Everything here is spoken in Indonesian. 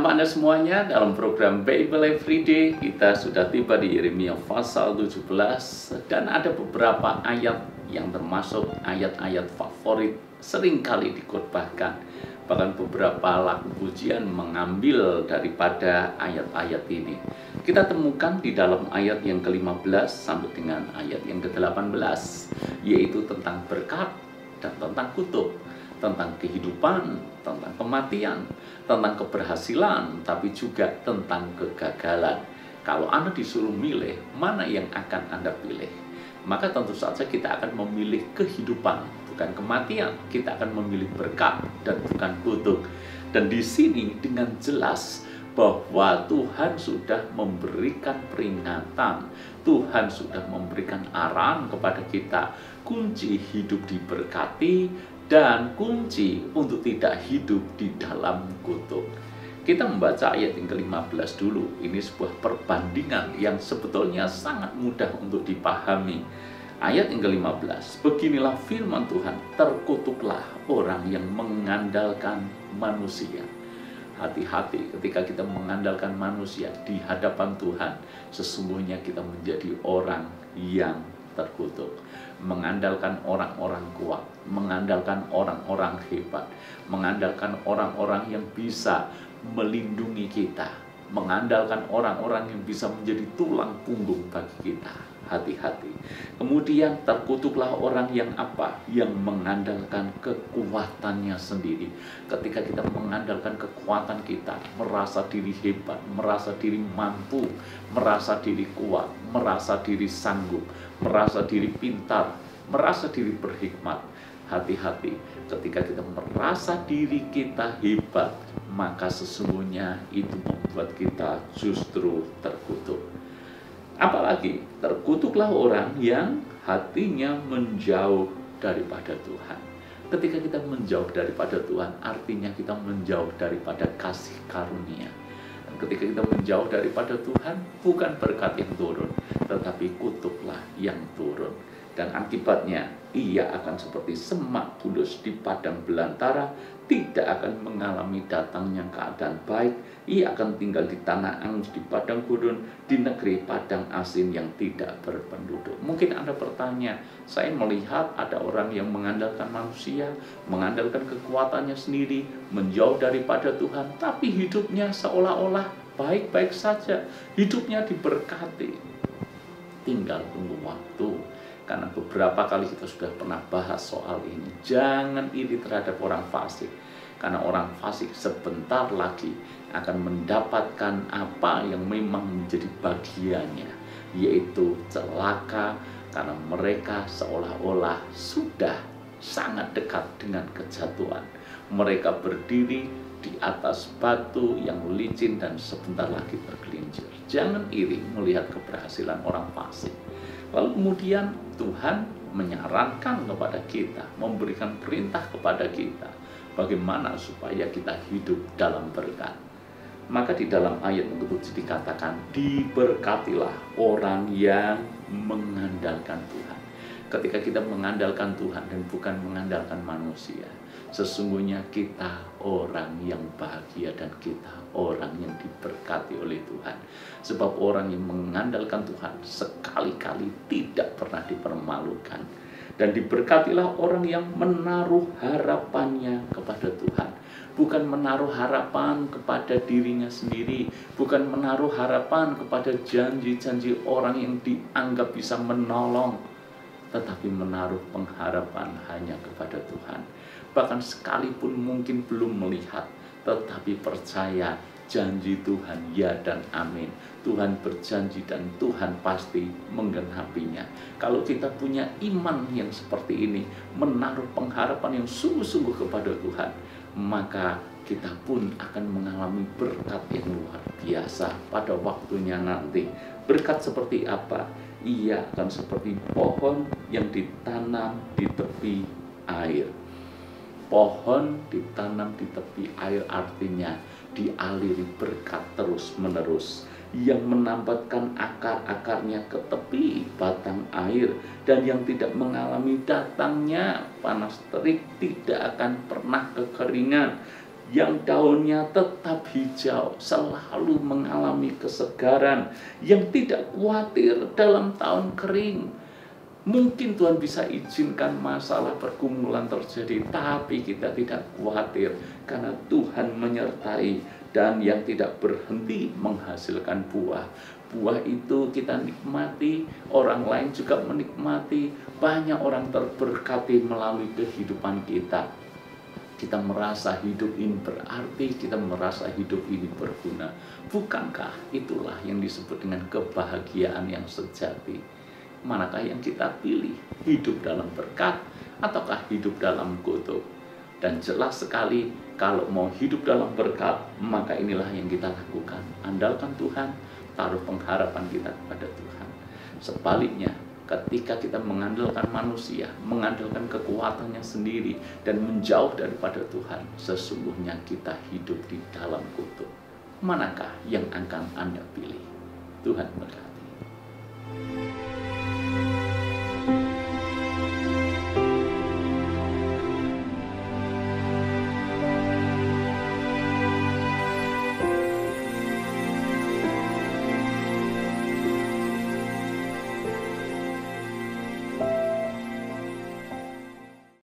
bersama Anda semuanya dalam program Bible Everyday. Kita sudah tiba di Yeremia pasal 17 dan ada beberapa ayat yang termasuk ayat-ayat favorit seringkali dikhotbahkan. Bahkan beberapa lagu pujian mengambil daripada ayat-ayat ini. Kita temukan di dalam ayat yang ke-15 sampai dengan ayat yang ke-18, yaitu tentang berkat dan tentang kutuk, tentang kehidupan, tentang kematian, tentang keberhasilan, tapi juga tentang kegagalan. Kalau Anda disuruh milih, mana yang akan Anda pilih? Maka tentu saja kita akan memilih kehidupan, bukan kematian. Kita akan memilih berkat dan bukan kutuk. Dan di sini dengan jelas bahwa Tuhan sudah memberikan peringatan, Tuhan sudah memberikan arahan kepada kita, kunci hidup diberkati dan kunci untuk tidak hidup di dalam kutuk. Kita membaca ayat yang ke-15 dulu. Ini sebuah perbandingan yang sebetulnya sangat mudah untuk dipahami. Ayat yang ke-15, beginilah firman Tuhan, terkutuklah orang yang mengandalkan manusia. Hati-hati ketika kita mengandalkan manusia di hadapan Tuhan. Sesungguhnya kita menjadi orang yang terkutuk. Mengandalkan orang-orang kuat, mengandalkan orang-orang hebat, mengandalkan orang-orang yang bisa melindungi kita, mengandalkan orang-orang yang bisa menjadi tulang punggung bagi kita. Hati-hati. Kemudian terkutuklah orang yang apa? Yang mengandalkan kekuatannya sendiri. Ketika kita mengandalkan kekuatan kita, merasa diri hebat, merasa diri mampu, merasa diri kuat, merasa diri sanggup, merasa diri pintar, merasa diri berhikmat. Hati-hati ketika kita merasa diri kita hebat, maka sesungguhnya itu membuat kita justru terkutuk. Apalagi terkutuklah orang yang hatinya menjauh daripada Tuhan. Ketika kita menjauh daripada Tuhan, artinya kita menjauh daripada kasih karunia. Dan ketika kita menjauh daripada Tuhan, bukan berkat yang turun, tetapi kutuklah yang turun. Dan akibatnya, ia akan seperti semak bulus di padang belantara, tidak akan mengalami datangnya keadaan baik. Ia akan tinggal di tanah angus, di padang gurun, di negeri padang asin yang tidak berpenduduk. Mungkin Anda bertanya, saya melihat ada orang yang mengandalkan manusia, mengandalkan kekuatannya sendiri, menjauh daripada Tuhan, tapi hidupnya seolah-olah baik-baik saja. Hidupnya diberkati. Tinggal tunggu waktu. Karena beberapa kali kita sudah pernah bahas soal ini. Jangan iri terhadap orang fasik. Karena orang fasik sebentar lagi akan mendapatkan apa yang memang menjadi bagiannya, yaitu celaka, karena mereka seolah-olah sudah sangat dekat dengan kejatuhan. Mereka berdiri di atas batu yang licin dan sebentar lagi tergelincir. Jangan iri melihat keberhasilan orang fasik. Lalu kemudian Tuhan menyarankan kepada kita, memberikan perintah kepada kita, bagaimana supaya kita hidup dalam berkat. Maka di dalam ayat yang ke-7 dikatakan, diberkatilah orang yang mengandalkan Tuhan. Ketika kita mengandalkan Tuhan dan bukan mengandalkan manusia, sesungguhnya kita orang yang bahagia dan kita orang yang diberkati oleh Tuhan. Sebab orang yang mengandalkan Tuhan sekali-kali tidak pernah dipermalukan. Dan diberkatilah orang yang menaruh harapannya kepada Tuhan. Bukan menaruh harapan kepada dirinya sendiri, bukan menaruh harapan kepada janji-janji orang yang dianggap bisa menolong, tetapi menaruh pengharapan hanya kepada Tuhan. Bahkan sekalipun mungkin belum melihat, tetapi percaya janji Tuhan ya dan amin. Tuhan berjanji dan Tuhan pasti menggenapinya. Kalau kita punya iman yang seperti ini, menaruh pengharapan yang sungguh-sungguh kepada Tuhan, maka kita pun akan mengalami berkat yang luar biasa pada waktunya nanti. Berkat seperti apa? Ia akan seperti pohon yang ditanam di tepi air. Pohon ditanam di tepi air artinya dialiri berkat terus-menerus, yang menambatkan akar-akarnya ke tepi batang air, dan yang tidak mengalami datangnya panas terik tidak akan pernah kekeringan. yang daunnya tetap hijau, selalu mengalami kesegaran, yang tidak khawatir dalam tahun kering. Mungkin Tuhan bisa izinkan masalah pergumulan terjadi, tapi kita tidak khawatir karena Tuhan menyertai, dan yang tidak berhenti menghasilkan buah. Buah itu kita nikmati, orang lain juga menikmati, banyak orang terberkati melalui kehidupan kita. Kita merasa hidup ini berarti, kita merasa hidup ini berguna. Bukankah itulah yang disebut dengan kebahagiaan yang sejati? Manakah yang kita pilih? Hidup dalam berkat ataukah hidup dalam kutuk? Dan jelas sekali, kalau mau hidup dalam berkat, maka inilah yang kita lakukan. Andalkan Tuhan, taruh pengharapan kita kepada Tuhan. Sebaliknya, ketika kita mengandalkan manusia, mengandalkan kekuatannya sendiri, dan menjauh daripada Tuhan, sesungguhnya kita hidup di dalam kutuk. Manakah yang akan Anda pilih? Tuhan berkati.